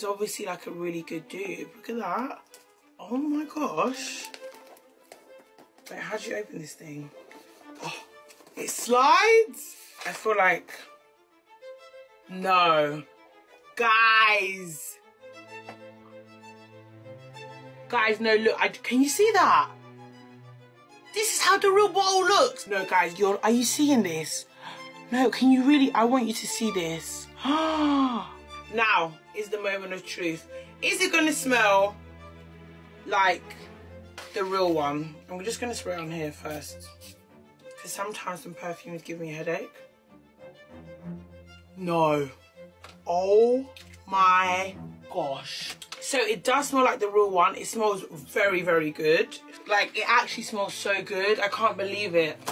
is obviously like a really good dupe. Look at that. Oh my gosh. Wait, how do you open this thing? Oh, it slides? I feel like... No. Guys. Guys, no, look. Can you see that? This is how the real bottle looks. No, guys, are you seeing this? No, can you really? I want you to see this. Now is the moment of truth. Is it going to smell like the real one? And we're just going to spray it on here first, because sometimes some perfumes give me a headache. No. Oh my gosh. So it does smell like the real one. It smells very, very good. Like, it actually smells so good. I can't believe it.